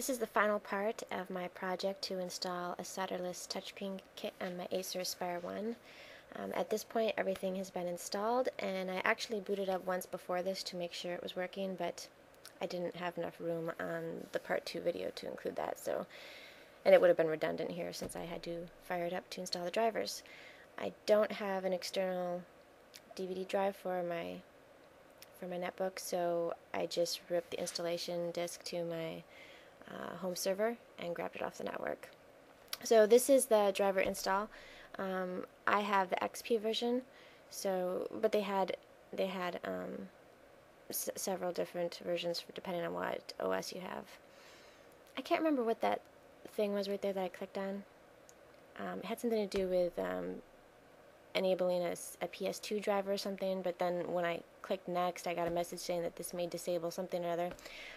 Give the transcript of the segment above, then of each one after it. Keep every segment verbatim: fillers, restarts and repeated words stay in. This is the final part of my project to install a solderless touchscreen kit on my Acer Aspire One. Um, at this point, everything has been installed, and I actually booted up once before this to make sure it was working, but I didn't have enough room on the part two video to include that, so, and it would have been redundant here since I had to fire it up to install the drivers. I don't have an external D V D drive for my for my netbook, so I just ripped the installation disk to my Uh, home server and grabbed it off the network. So this is the driver install. Um, I have the X P version, so but they had they had um, s several different versions for depending on what O S you have. I can't remember what that thing was right there that I clicked on. Um, it had something to do with um, enabling a, a P S two driver or something, but then when I clicked next I got a message saying that this may disable something or other.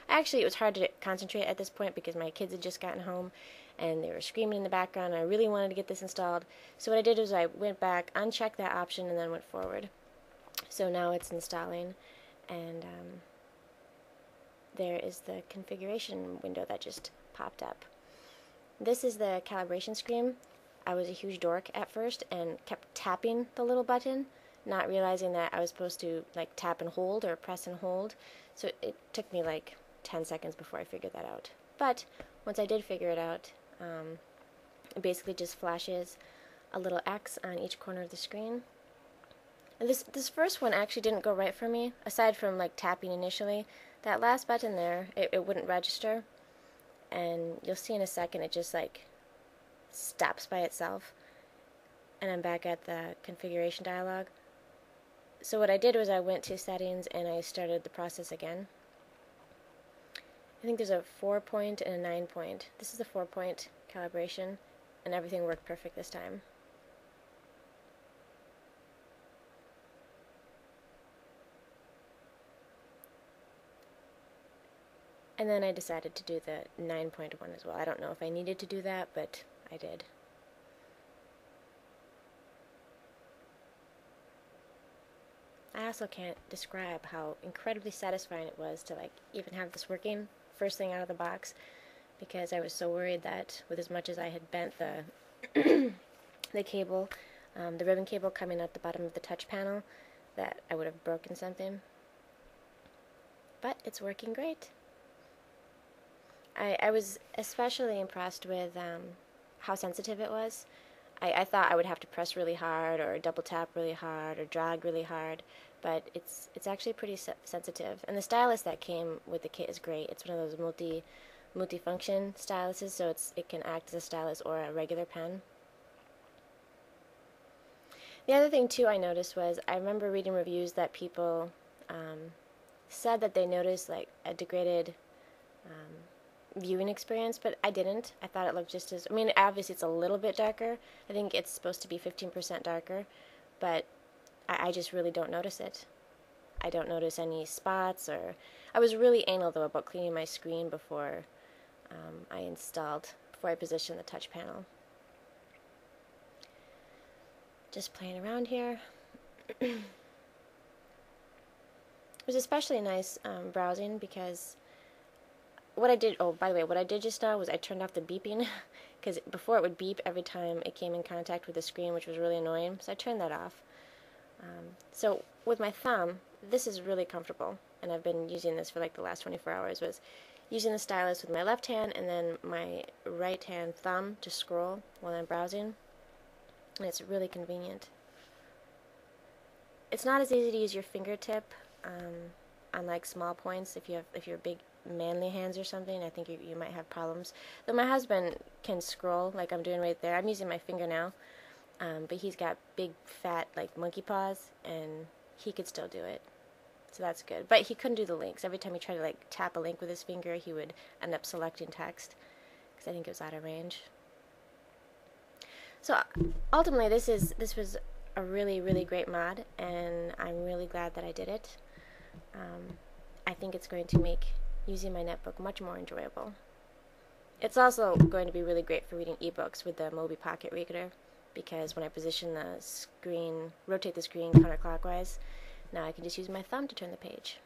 Actually, it was hard to concentrate at this point because my kids had just gotten home and they were screaming in the background and I really wanted to get this installed. So what I did was I went back, unchecked that option, and then went forward. So now it's installing, and um, there is the configuration window that just popped up. This is the calibration screen. I was a huge dork at first and kept tapping the little button, not realizing that I was supposed to like tap and hold or press and hold. So it took me like ten seconds before I figured that out. But once I did figure it out, um, it basically just flashes a little X on each corner of the screen. And this this first one actually didn't go right for me, aside from like tapping initially. That last button there, it, it wouldn't register, and you'll see in a second it just like stops by itself, and I'm back at the configuration dialog. So what I did was I went to settings and I started the process again. I think there's a four point and a nine point. This is a four point calibration, and everything worked perfect this time. And then I decided to do the nine point one as well. I don't know if I needed to do that, but I did. I also can't describe how incredibly satisfying it was to like even have this working first thing out of the box, because I was so worried that with as much as I had bent the the cable, um, the ribbon cable coming out the bottom of the touch panel, that I would have broken something. But it's working great. I, I was especially impressed with um, how sensitive it was. I, I thought I would have to press really hard or double tap really hard or drag really hard, but it's it's actually pretty se sensitive. And the stylus that came with the kit is great. It's one of those multi, multi-function styluses, so it's it can act as a stylus or a regular pen. The other thing too I noticed was I remember reading reviews that people um, said that they noticed like a degraded um, viewing experience, but I didn't. I thought it looked just as, I mean, obviously it's a little bit darker. I think it's supposed to be fifteen percent darker, but I, I just really don't notice it. I don't notice any spots, or I was really anal though about cleaning my screen before um, I installed, before I positioned the touch panel. Just playing around here. It was especially nice um, browsing because what I did, oh, by the way, what I did just now was I turned off the beeping, because before it would beep every time it came in contact with the screen, which was really annoying, so I turned that off. Um, so with my thumb, this is really comfortable, and I've been using this for like the last twenty-four hours, was using the stylus with my left hand and then my right hand thumb to scroll while I'm browsing, and it's really convenient. It's not as easy to use your fingertip um, on like small points if, you have, if you're big manly hands or something. I think you, you might have problems. Though my husband can scroll like I'm doing right there. I'm using my finger now, um, but he's got big fat like monkey paws and he could still do it, so that's good. But he couldn't do the links. Every time he tried to like tap a link with his finger, he would end up selecting text because I think it was out of range. So ultimately this is this was a really really great mod, and I'm really glad that I did it. um, I think it's going to make using my netbook much more enjoyable. It's also going to be really great for reading ebooks with the Mobi Pocket Reader, because when I position the screen, rotate the screen counterclockwise, now I can just use my thumb to turn the page.